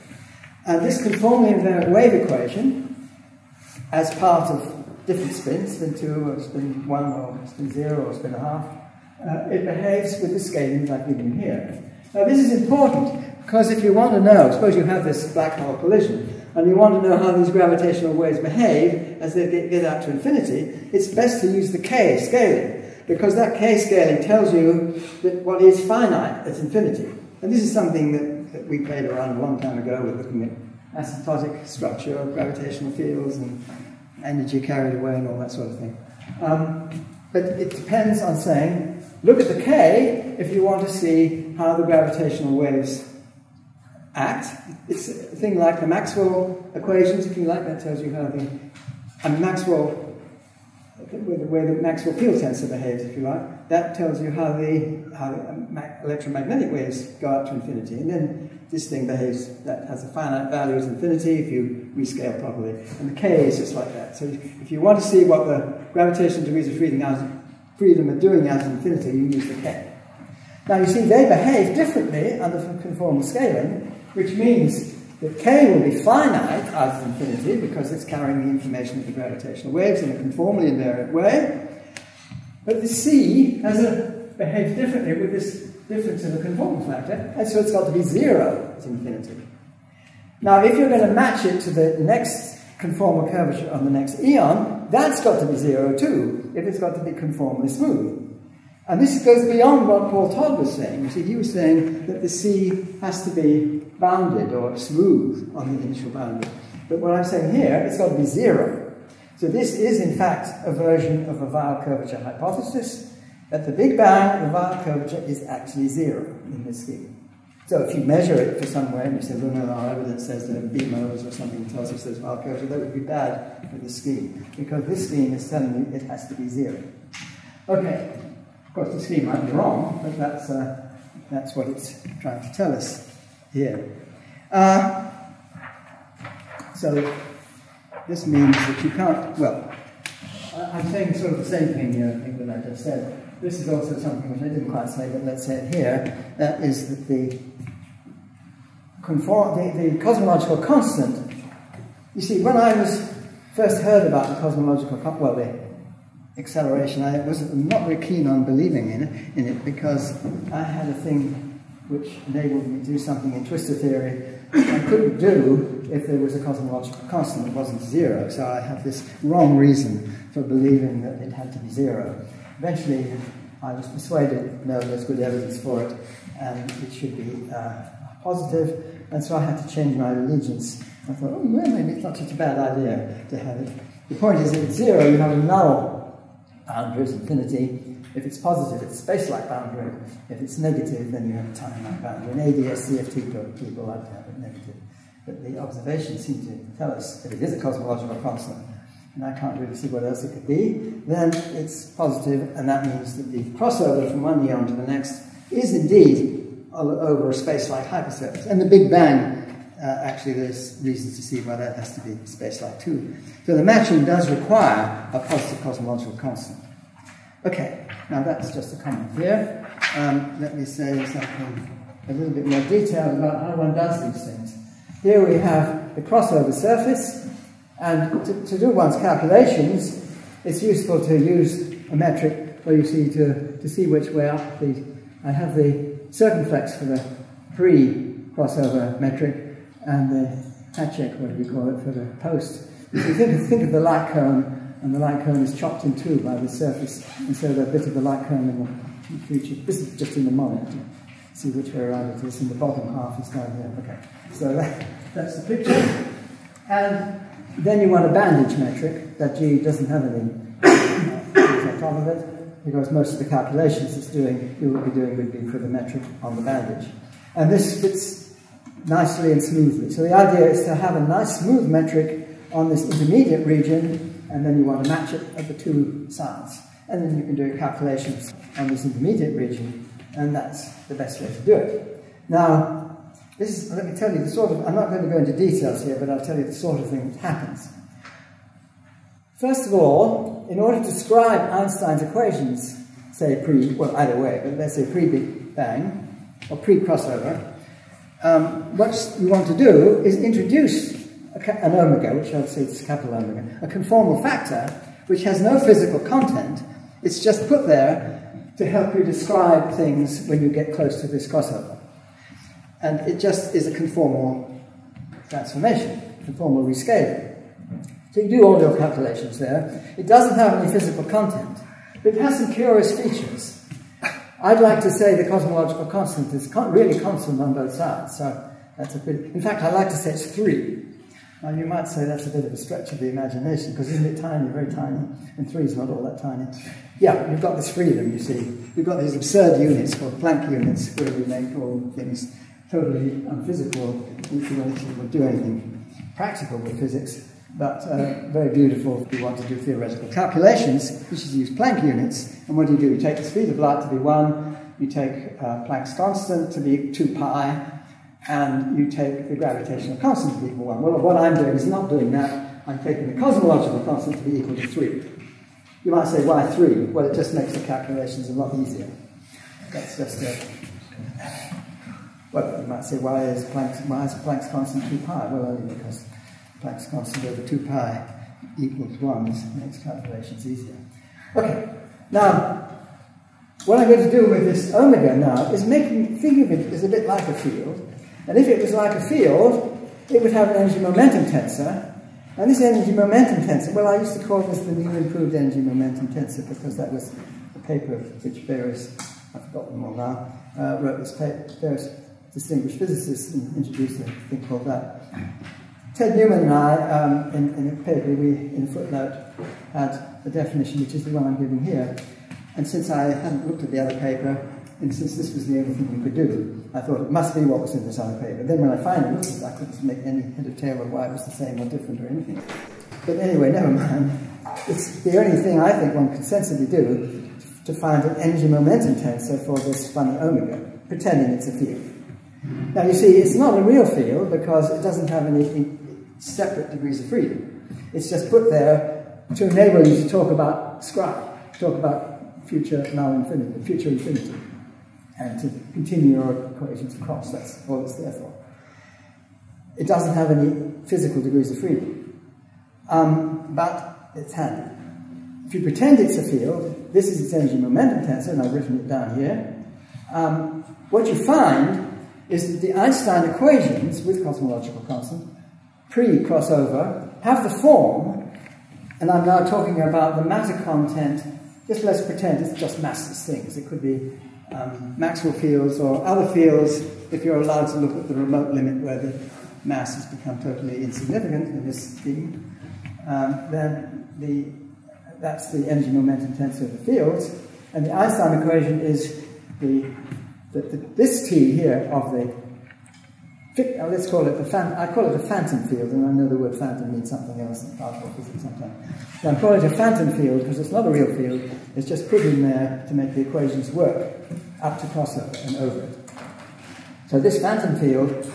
And this conformally invariant wave equation, as part of different spins, spin two or spin one or spin zero or spin a half, uh, it behaves with the scaling like we do here. Now this is important, because if you want to know, suppose you have this black hole collision, and you want to know how these gravitational waves behave as they get, get out to infinity, it's best to use the K scaling, because that K scaling tells you that what is finite at infinity. And this is something that, that we played around a long time ago with looking at asymptotic structure of gravitational fields and energy carried away and all that sort of thing. Um, but it depends on saying, look at the K if you want to see how the gravitational waves act. It's a thing like the Maxwell equations, if you like, that tells you how the I mean, Maxwell, the way the Maxwell field tensor behaves, if you like, that tells you how the, how the electromagnetic waves go up to infinity. And then this thing behaves, that has a finite value as infinity if you rescale properly. And the K is just like that. So if you want to see what the gravitational degrees of freedom are, freedom of doing out of infinity, you use the K. Now you see they behave differently under conformal scaling, which means that K will be finite out of infinity because it's carrying the information of the gravitational waves in a conformally invariant way. But the C has a, behaves differently with this difference in the conformal factor, and so it's got to be zero at infinity. Now if you're going to match it to the next conformal curvature on the next eon, that's got to be zero too, if it's got to be conformally smooth. And this goes beyond what Paul Todd was saying. You see, he was saying that the C has to be bounded or smooth on the initial boundary. But what I'm saying here, it's got to be zero. So this is, in fact, a version of a Weyl curvature hypothesis. At the Big Bang, the Weyl curvature is actually zero in this scheme. So if you measure it for somewhere and you say, well, no, our evidence says that B M Os or something tells us there's Weyl curvature, that would be bad for the scheme, because this scheme is telling you it has to be zero. Okay, of course, the scheme might be wrong, but that's, uh, that's what it's trying to tell us here. Uh, so this means that you can't, well, I'm saying sort of the same thing here, I think, that I just said. This is also something which I didn't quite say, but let's say it here. That is that the, conform, the, the cosmological constant. You see, when I was first heard about the cosmological, well, the acceleration, I was not very keen on believing in it, in it because I had a thing which enabled me to do something in twistor theory I couldn't do if there was a cosmological constant that wasn't zero. So I had this wrong reason for believing that it had to be zero. Eventually, I was persuaded, no, there's good evidence for it, and it should be uh, positive, and so I had to change my allegiance. I thought, oh, well, maybe it's not such a bad idea to have it. The point is, if it's zero, you have a null boundary, infinity. If it's positive, it's space-like boundary. If it's negative, then you have a time-like boundary. In A D S C F T people like to have it negative. But the observations seem to tell us that it is a cosmological constant, and I can't really see what else it could be, then it's positive, and that means that the crossover from one eon to the next is indeed over a space-like hypersurface. And the Big Bang, uh, actually there's reasons to see why that has to be space-like too. So the matching does require a positive cosmological constant. Okay, now that's just a comment here. Um, let me say something a little bit more detailed about how one does these things. Here we have the crossover surface, and to, to do one's calculations, it's useful to use a metric where you see to, to see which way up the... I have the circumflex for the pre-crossover metric and the Hacek, what do we call it, for the post. If you think of, think of the light cone, and the light cone is chopped in two by the surface, and so the bit of the light cone in the future, this is just in the moment, see which way around it is, and the bottom half is down here. Okay, so that, that's the picture. And then you want a bandage metric that G doesn't have any on top of it, because most of the calculations it's doing, you would be doing would be for the metric on the bandage. And this fits nicely and smoothly. So the idea is to have a nice smooth metric on this intermediate region, and then you want to match it at the two sides. And then you can do calculations on this intermediate region, and that's the best way to do it. Now, this is, let me tell you the sort of, I'm not going to go into details here, but I'll tell you the sort of thing that happens. First of all, in order to describe Einstein's equations, say pre, well either way, but let's say pre-Big Bang, or pre-crossover, um, what you want to do is introduce a, an omega, which I'll say is capital omega, a conformal factor, which has no physical content, it's just put there to help you describe things when you get close to this crossover. And it just is a conformal transformation, conformal rescaling. So you do all your calculations there. It doesn't have any physical content, but it has some curious features. I'd like to say the cosmological constant is really constant on both sides, so that's a bit... In fact, I'd like to say it's three. Now, you might say that's a bit of a stretch of the imagination, because isn't it tiny, very tiny, and three is not all that tiny. Yeah, you've got this freedom, you see. You've got these absurd units called Planck units, where we make all things totally unphysical, if you wanted to do anything practical with physics, but uh, very beautiful if you want to do theoretical calculations, which is use Planck units. And what do you do? You take the speed of light to be one, you take uh, Planck's constant to be two pi, and you take the gravitational constant to be equal to one. Well, what I'm doing is not doing that. I'm taking the cosmological constant to be equal to three. You might say, why three? Well, it just makes the calculations a lot easier. That's just a... Well, you might say, why is Planck's, why is Planck's constant two pi? Well, only because Planck's constant over two pi equals one, so it makes calculations easier. Okay, now, what I'm going to do with this omega now is making, think of it as a bit like a field. And if it was like a field, it would have an energy-momentum tensor. And this energy-momentum tensor, well, I used to call this the new improved energy-momentum tensor because that was the paper which various, I've forgotten them all now, uh, wrote this paper, various distinguished physicists and introduced a thing called that. Ted Newman and I, um, in, in a paper, we, in a footnote, had a definition, which is the one I'm giving here. And since I hadn't looked at the other paper, and since this was the only thing we could do, I thought it must be what was in this other paper. Then when I finally looked at it, I couldn't make any head or tail of why it was the same or different or anything. But anyway, never mind. It's the only thing I think one could sensibly do to find an energy-momentum tensor for this funny omega, pretending it's a field. Now you see, it's not a real field because it doesn't have any separate degrees of freedom. It's just put there to enable you to talk about scry, to talk about future null infinity, future infinity, and to continue your equations across. That's all it's there for. It doesn't have any physical degrees of freedom, um, but it's handy. If you pretend it's a field, this is its energy momentum tensor, and I've written it down here. Um, what you find is that the Einstein equations with cosmological constant, pre-crossover, have the form, and I'm now talking about the matter content. Just let's pretend it's just massless things. It could be um, Maxwell fields or other fields if you're allowed to look at the remote limit where the mass has become totally insignificant in this scheme. Um, then the, that's the energy momentum tensor of the fields, and the Einstein equation is the that this T here of the, let's call it the, fan, I call it the phantom field, and I know the word phantom means something else in particle physics sometimes. So I'm calling it a phantom field because it's not a real field, it's just put in there to make the equations work, up to crossover and over it. So this phantom field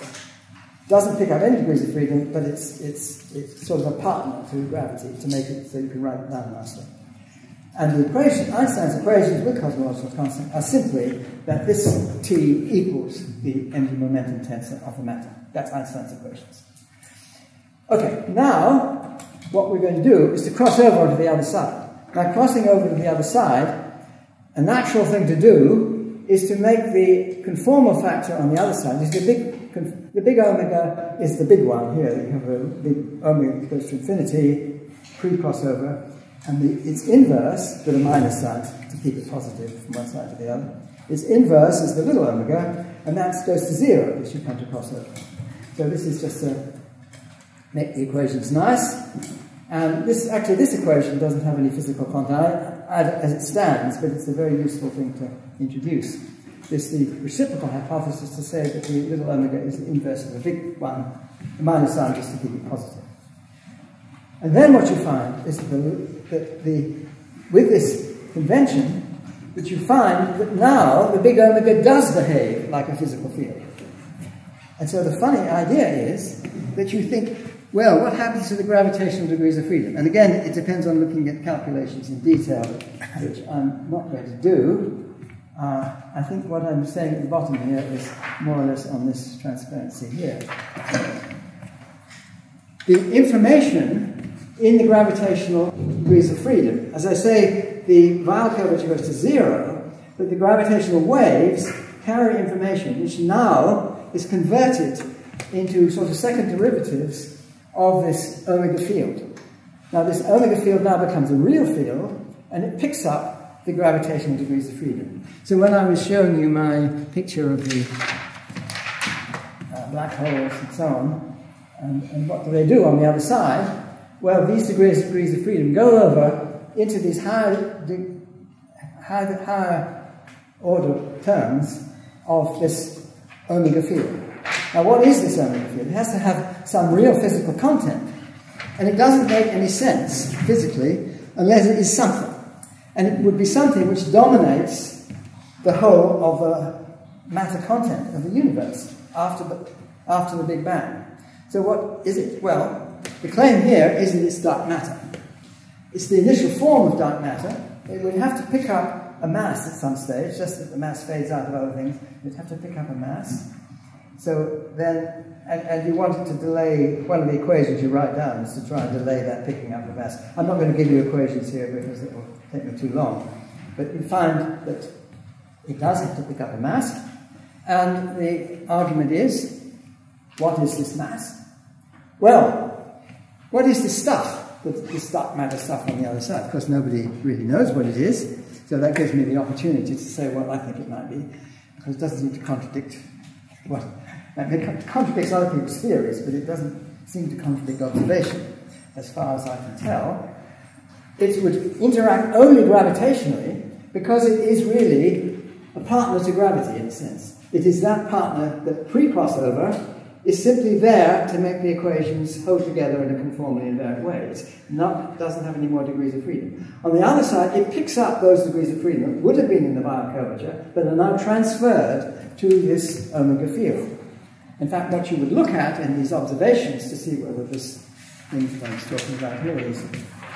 doesn't pick up any degrees of freedom, but it's, it's, it's sort of a partner to gravity to make it so you can write it down nicely. And the equation, Einstein's equations with cosmological constant are simply that this T equals the energy momentum tensor of the matter. That's Einstein's equations. Okay, now what we're going to do is to cross over onto the other side. Now, crossing over to the other side, a natural thing to do is to make the conformal factor on the other side. This is the big, the big omega is the big one here. You have a big omega that goes to infinity, pre-crossover. And the, its inverse, with a minus sign to keep it positive from one side to the other, its inverse is the little omega, and that goes to zero as you come to crossover. So this is just to make the equations nice. And this, actually, this equation doesn't have any physical content as it stands, but it's a very useful thing to introduce. This is the reciprocal hypothesis to say that the little omega is the inverse of the big one, the minus sign just to keep it positive. And then what you find is that, the, that the, with this convention, that you find that now the big omega does behave like a physical field. And so the funny idea is that you think, well, what happens to the gravitational degrees of freedom? And again, it depends on looking at calculations in detail, which I'm not going to do. Uh, I think what I'm saying at the bottom here is more or less on this transparency here. The information in the gravitational degrees of freedom. As I say, the Weyl curvature goes to zero, but the gravitational waves carry information which now is converted into sort of second derivatives of this omega field. Now this omega field now becomes a real field, and it picks up the gravitational degrees of freedom. So when I was showing you my picture of the uh, black holes and so on, and, and what do they do on the other side? Well, these degrees, degrees of freedom go over into these higher, higher, higher order terms of this omega field. Now, what is this omega field? It has to have some real physical content. And it doesn't make any sense, physically, unless it is something. And it would be something which dominates the whole of the matter content of the universe after the, after the Big Bang. So what is it? Well, the claim here is that it's dark matter. It's the initial form of dark matter. It would have to pick up a mass at some stage, just that the mass fades out of other things. It would have to pick up a mass. So then, and, and you wanted to delay, one of the equations you write down is to try and delay that picking up of mass. I'm not going to give you equations here because it will take me too long. But you find that it does have to pick up a mass. And the argument is, what is this mass? Well, what is this stuff, this dark matter stuff on the other side? Of course, nobody really knows what it is, so that gives me the opportunity to say what I think it might be, because it doesn't seem to contradict what... I mean, it contradicts other people's theories, but it doesn't seem to contradict observation, as far as I can tell. It would interact only gravitationally because it is really a partner to gravity, in a sense. It is that partner that pre-crossover is simply there to make the equations hold together in a conformally invariant way. It's not, doesn't have any more degrees of freedom. On the other side, it picks up those degrees of freedom that would have been in the Weyl curvature, but are now transferred to this omega field. In fact, what you would look at in these observations to see whether this influence talking about here is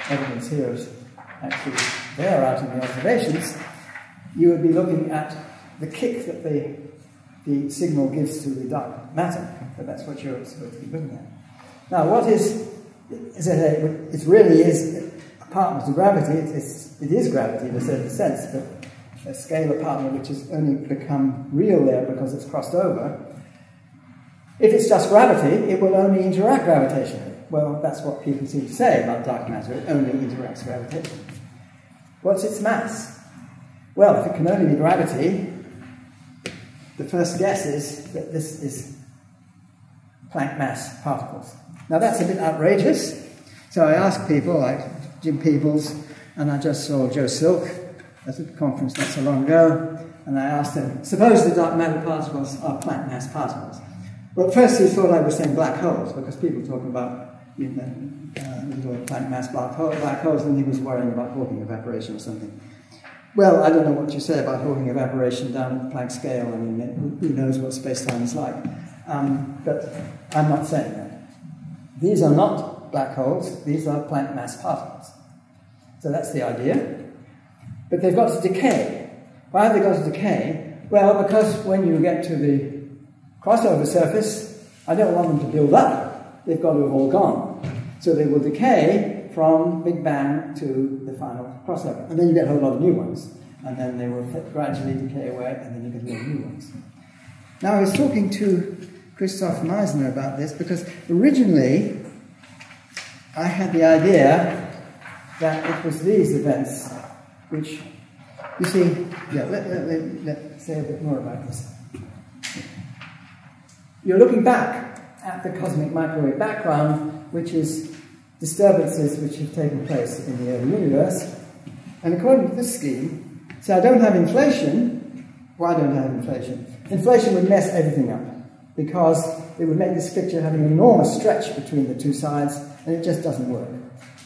evidence here is actually there out in the observations, you would be looking at the kick that the, the signal gives to the dark matter. So that's what you're supposed to be looking at. Now, what is, is it, a, it really is a partner to gravity. It is, it is gravity in a certain sense, but a scalar partner which has only become real there because it's crossed over. If it's just gravity, it will only interact gravitationally. Well, that's what people seem to say about dark matter. It only interacts gravitation. What's its mass? Well, if it can only be gravity, the first guess is that this is Planck mass particles. Now, that's a bit outrageous. So I asked people like Jim Peebles, and I just saw Joe Silk at a conference not so long ago, and I asked them, suppose the dark matter particles are Planck mass particles. Well, at first he thought I was saying black holes, because people talk about you know, uh, little Planck mass black, hole, black holes, and he was worrying about Hawking evaporation or something. Well, I don't know what you say about Hawking evaporation down at the Planck scale. I mean, who knows what space-time is like. Um, but I'm not saying that. These are not black holes. These are Planck mass particles. So that's the idea. But they've got to decay. Why have they got to decay? Well, because when you get to the crossover surface, I don't want them to build up. They've got to have all gone. So they will decay from Big Bang to the final crossover. And then you get a whole lot of new ones. And then they will gradually decay away, and then you get a lot of new ones. Now, I was talking to Christoph Meisner about this, because originally I had the idea that it was these events which, you see, yeah, let, let, let, let's say a bit more about this. You're looking back at the cosmic microwave background, which is disturbances which have taken place in the early universe. And according to this scheme, so I don't have inflation. Why don't I have inflation? Inflation would mess everything up, because it would make this picture have an enormous stretch between the two sides, and it just doesn't work.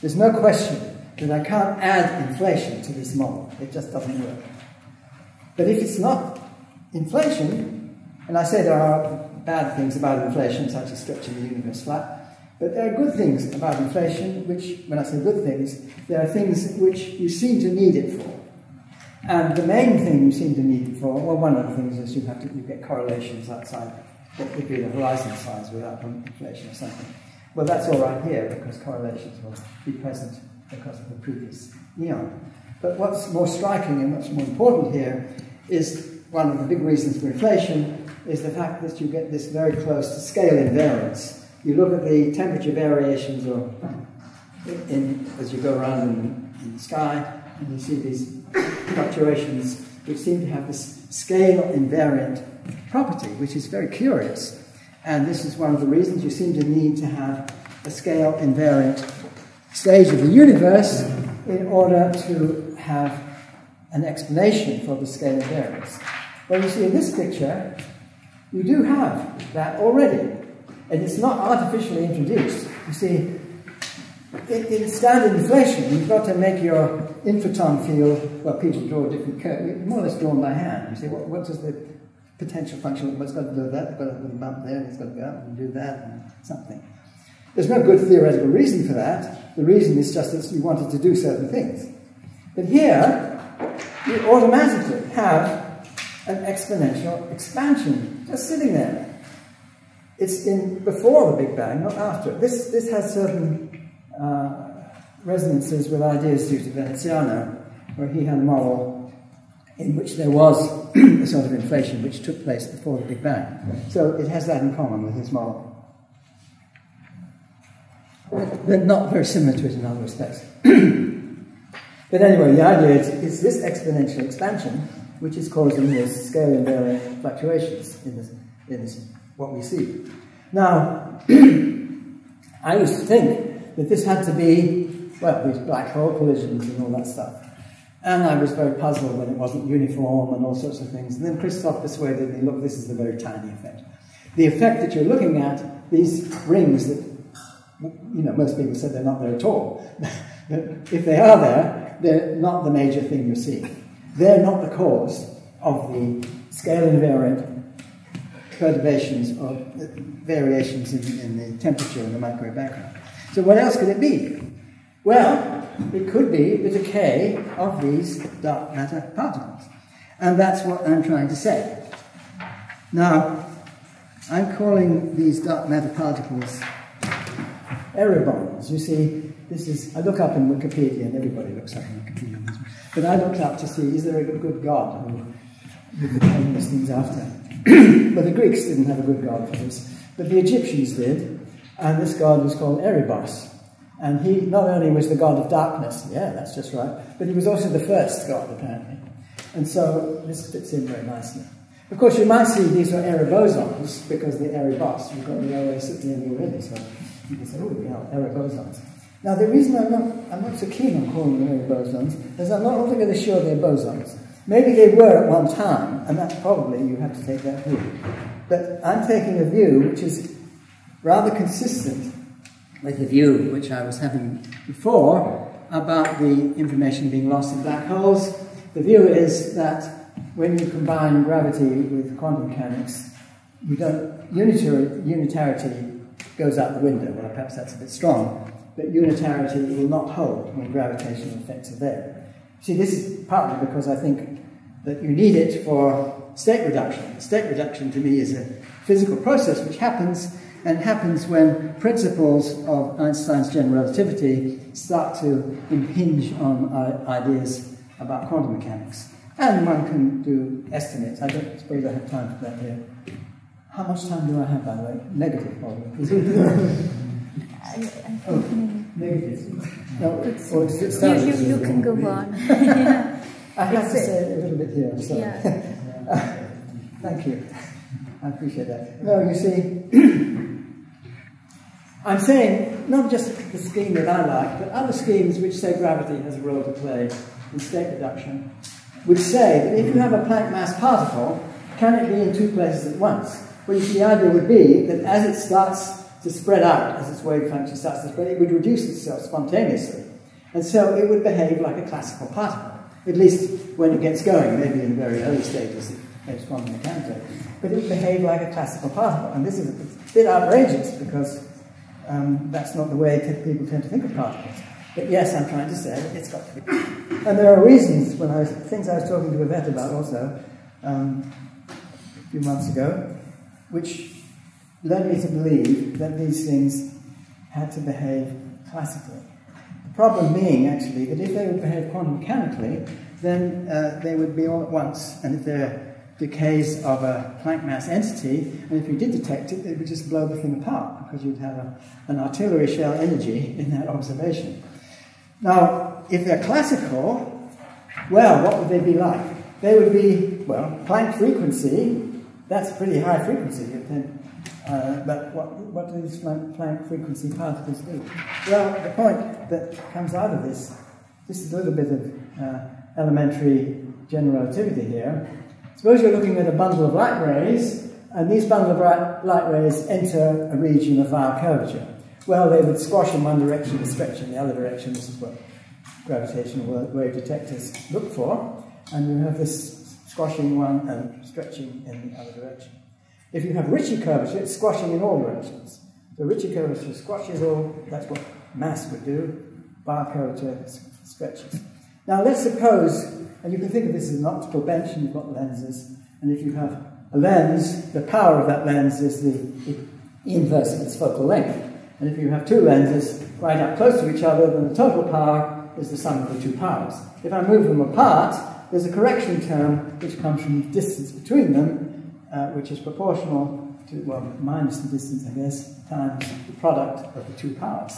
There's no question that I can't add inflation to this model. It just doesn't work. But if it's not inflation, and I say there are bad things about inflation, such as stretching the universe flat. But there are good things about inflation, which, when I say good things, there are things which you seem to need it for. And the main thing you seem to need it for, well, one of the things is you have to you get correlations outside what would be the horizon size without inflation or something. Well, that's all right here, because correlations will be present because of the previous eon. But what's more striking and what's more important here is one of the big reasons for inflation is the fact that you get this very close to scale invariance. You look at the temperature variations or in, as you go around in, in the sky, and you see these fluctuations which seem to have this scale invariant property, which is very curious. And this is one of the reasons you seem to need to have a scale invariant stage of the universe in order to have an explanation for the scale invariance. Well, you see in this picture, you do have that already, and it's not artificially introduced. You see, in, in standard inflation, you've got to make your infoton field, well, people draw different curves, more or less drawn by hand. You see, what, what does the potential function, what's got to do with that, it's got to put a bump there, and it's got to go up and do that, and something. There's no good theoretical reason for that. The reason is just that you wanted to do certain things. But here, you automatically have an exponential expansion, just sitting there. It's in before the Big Bang, not after it. This, this has certain uh, resonances with ideas due to Veneziano, where he had a model in which there was a sort of inflation which took place before the Big Bang. So it has that in common with his model. But they're not very similar to it in other respects. But anyway, the idea is, is this exponential expansion which is causing these scale invariant fluctuations in, this, in this, what we see. Now, I used to think that this had to be, well, these black hole collisions and all that stuff. And I was very puzzled when it wasn't uniform and all sorts of things. And then Christoph persuaded me, look, this is a very tiny effect. The effect that you're looking at, these rings that, you know, most people said they're not there at all. But if they are there, they're not the major thing you're seeing. They're not the cause of the scale-invariant perturbations or variations in, in the temperature in the microwave background. So what else could it be? Well, it could be the decay of these dark matter particles. And that's what I'm trying to say. Now, I'm calling these dark matter particles Erebons. You see, this is, I look up in Wikipedia, and everybody looks up in Wikipedia, but I looked up to see, is there a good god who would be naming these things after? But the Greeks didn't have a good god for this, but the Egyptians did, and this god was called Erebos. And he not only was the god of darkness, yeah, that's just right, but he was also the first god, apparently. And so this fits in very nicely. Of course, you might see these are Erebosons, because they're Erebos. You've got the O S at the end already, so you can say, oh, yeah, Erebosons. Now, the reason I'm not, I'm not so keen on calling them Erebosons is I'm not altogether sure they're bosons. Maybe they were at one time, and that's probably, you have to take that view. But I'm taking a view which is rather consistent with the view which I was having before about the information being lost in black holes. The view is that when you combine gravity with quantum mechanics, you don't, unitary, unitarity goes out the window. Well, perhaps that's a bit strong, but unitarity will not hold when gravitational effects are there. See, this is partly because I think that you need it for state reduction. State reduction, to me, is a physical process which happens and happens when principles of Einstein's general relativity start to impinge on ideas about quantum mechanics. And one can do estimates. I don't suppose I have time for that here. How much time do I have, by the way? Negative, probably. Oh, negative. No, or you, you, you can go on. Yeah. I have it's to say a little bit here, I'm sorry. Yeah. Thank you. I appreciate that. No, you see, I'm saying not just the scheme that I like, but other schemes which say gravity has a role to play in state reduction, which say that if you have a Planck mass particle, can it be in two places at once? Well, the idea would be that as it starts to spread out, as its wave function starts to spread, it would reduce itself spontaneously. And so it would behave like a classical particle, at least when it gets going, maybe in very early stages, it takes quantum mechanics. But it would behave like a classical particle. And this is a bit outrageous, because um, that's not the way people tend to think of particles. But yes, I'm trying to say it's got to be. And there are reasons, when I was, things I was talking to Yvette about also, um, a few months ago, which led me to believe that these things had to behave classically. The problem being, actually, that if they would behave quantum mechanically, then uh, they would be all at once. And if they're decays of a Planck mass entity, and if you did detect it, it would just blow the thing apart, because you'd have a, an artillery shell energy in that observation. Now, if they're classical, well, what would they be like? They would be, well, Planck frequency, that's pretty high frequency, you'd think. Uh, but what, what do these Planck frequency particles do? Well, the point that comes out of this, this is a little bit of uh, elementary general relativity here. Suppose you're looking at a bundle of light rays, and these bundle of light, light rays enter a region of Weyl curvature. Well, they would squash in one direction and stretch in the other direction. This is what gravitational wave detectors look for. And you have this squashing one and stretching in the other direction. If you have Ricci curvature, it's squashing in all directions. So Ricci curvature squashes all, that's what mass would do. Weyl curvature stretches. Now let's suppose, and you can think of this as an optical bench, and you've got lenses, and if you have a lens, the power of that lens is the inverse of its focal length. And if you have two lenses right up close to each other, then the total power is the sum of the two powers. If I move them apart, there's a correction term which comes from the distance between them, Uh, which is proportional to, well, minus the distance, I guess, times the product of the two powers.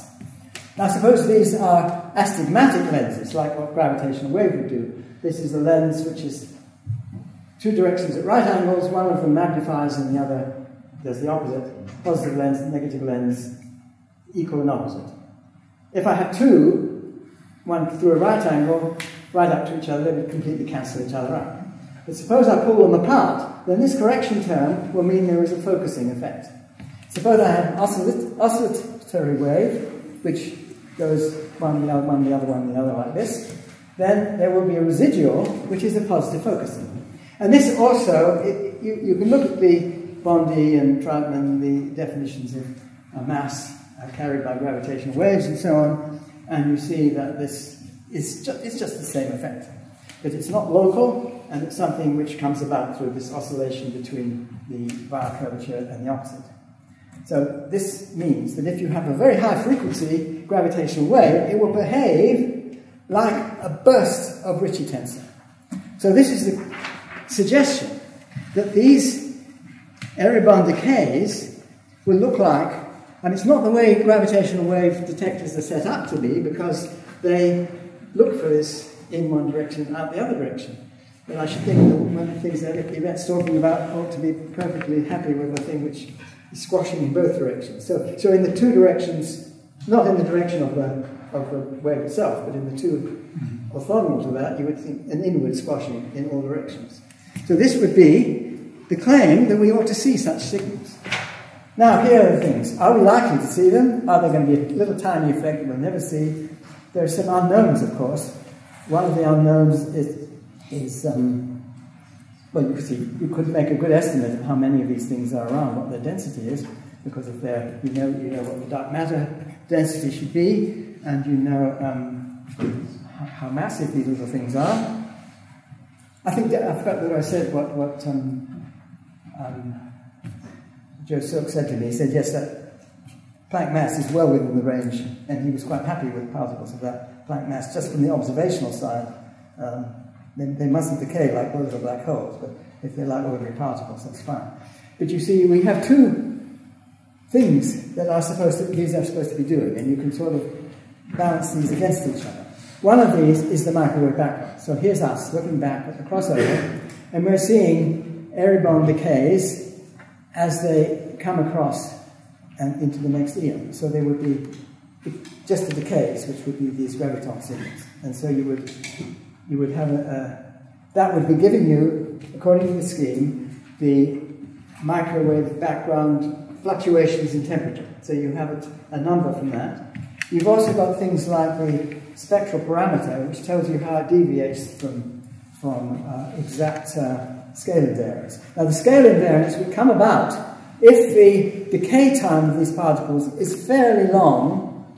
Now, suppose these are astigmatic lenses, like what gravitational wave would do. This is a lens which is two directions at right angles, one of them magnifies and the other does the opposite. Positive lens, negative lens, equal and opposite. If I had two, one through a right angle, right up to each other, they would completely cancel each other out. But suppose I pull them apart, then this correction term will mean there is a focusing effect. Suppose I have an oscillat oscillatory wave, which goes one, the other, one, the other, one, the other, like this, then there will be a residual, which is a positive focusing. And this also, it, you, you can look at the Bondi and Troutman, the definitions of a mass carried by gravitational waves and so on, and you see that this is ju it's just the same effect. But it's not local, and it's something which comes about through this oscillation between the Weyl curvature and the opposite. So this means that if you have a very high frequency gravitational wave, it will behave like a burst of Ricci tensor. So this is the suggestion that these Erebon decays will look like, and it's not the way gravitational wave detectors are set up to be, because they look for this in one direction and out the other direction. But I should think that one of the things that Yvette's talking about ought to be perfectly happy with a thing which is squashing in both directions. So, so in the two directions, not in the direction of the, of the wave itself, but in the two orthogonal to that, you would think an inward squashing in all directions. So this would be the claim that we ought to see such signals. Now, here are the things. Are we likely to see them? Are they going to be a little tiny effect that we'll never see? There are some unknowns, of course. One of the unknowns is, is um, well, you could, see, you could make a good estimate of how many of these things are around, what their density is, because if they're, you know, you know what the dark matter density should be, and you know um, how massive these little things are. I think that I forgot that I said what, what um, um, Joe Silk said to me. He said, yes, that Planck mass is well within the range, and he was quite happy with particles of that Planck mass just from the observational side. Um, they, they mustn't decay like little black holes, but if they're like ordinary particles, that's fine. But you see, we have two things that are supposed to, these are supposed to be doing, and you can sort of balance these against each other. One of these is the microwave background. So here's us looking back at the crossover, and we're seeing Erebon decays as they come across and into the next eon. So there would be just the decays, which would be these graviton signals. And so you would, you would have a, a, that would be giving you, according to the scheme, the microwave background fluctuations in temperature. So you have a, a number from that. You've also got things like the spectral parameter, which tells you how it deviates from, from uh, exact uh, scale invariance. Now, the scale invariance would come about if the decay time of these particles is fairly long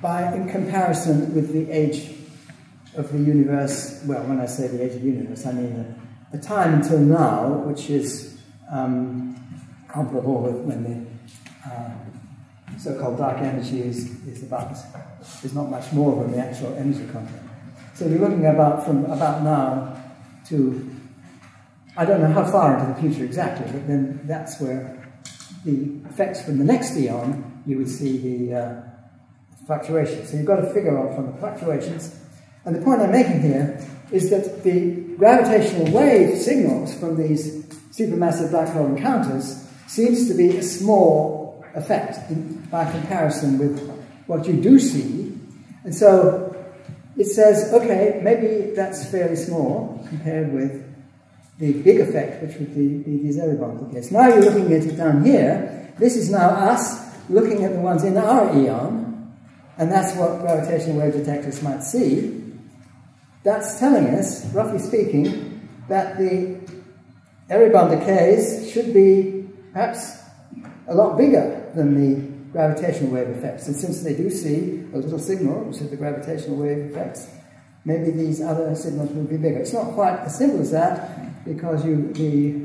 by, in comparison with the age of the universe. Well, when I say the age of the universe, I mean the, the time until now, which is um, comparable with when the uh, so-called dark energy is, is about, is not much more than the actual energy content. So you're looking about from about now to, I don't know how far into the future exactly, but then that's where the effects from the next eon, you would see the uh, fluctuations. So you've got to figure out from the fluctuations. And the point I'm making here is that the gravitational wave signals from these supermassive black hole encounters seems to be a small effect in, by comparison with what you do see. And so it says, okay, maybe that's fairly small compared with the big effect, which would be, be these Erebon decays. Now you're looking at it down here. This is now us looking at the ones in our eon, and that's what gravitational wave detectors might see. That's telling us, roughly speaking, that the Erebon decays should be perhaps a lot bigger than the gravitational wave effects. And since they do see a little signal, which is the gravitational wave effects, maybe these other signals will be bigger. It's not quite as simple as that, because you, the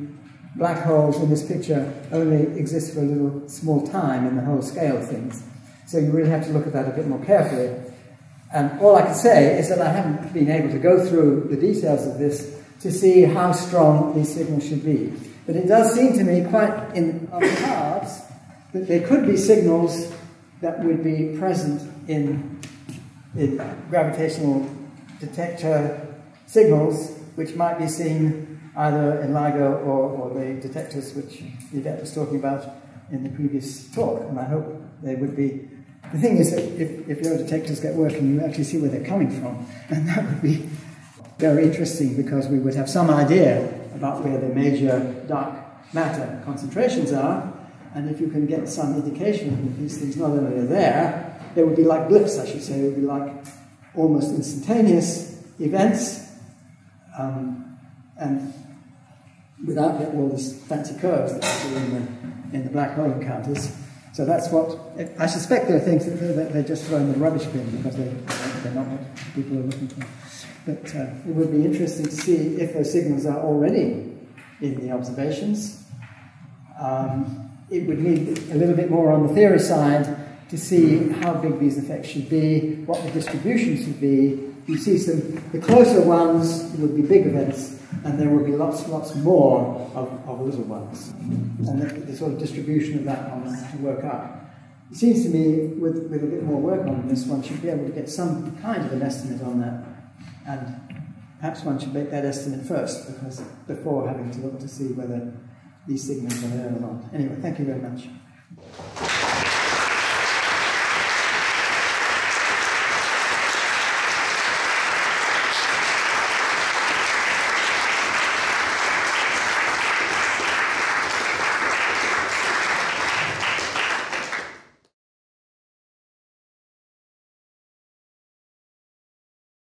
black holes in this picture only exist for a little small time in the whole scale of things. So you really have to look at that a bit more carefully. And all I can say is that I haven't been able to go through the details of this to see how strong these signals should be. But it does seem to me quite in on the cards that there could be signals that would be present in, in gravitational detector signals, which might be seen either in LIGO or, or the detectors which Yvette was talking about, in the previous talk, and I hope they would be. The thing is that if, if your detectors get working, you actually see where they're coming from, and that would be very interesting because we would have some idea about where the major dark matter concentrations are, and if you can get some indication that these things not only are there, they would be like blips, I should say, they would be like almost instantaneous events, um, and without all these fancy curves that we do in the, in the black hole encounters. So that's what, I suspect there are things that they just throw in the rubbish bin because they, they're not what people are looking for. But uh, it would be interesting to see if those signals are already in the observations. Um, it would need a little bit more on the theory side to see how big these effects should be, what the distribution should be. You see some, the closer ones would be big events, and there would be lots and lots more of, of little ones. And the, the sort of distribution of that one has to work out. It seems to me, with, with a bit more work on this, one should be able to get some kind of an estimate on that. And perhaps one should make that estimate first, because before having to look to see whether these signals are there or not. Anyway, thank you very much.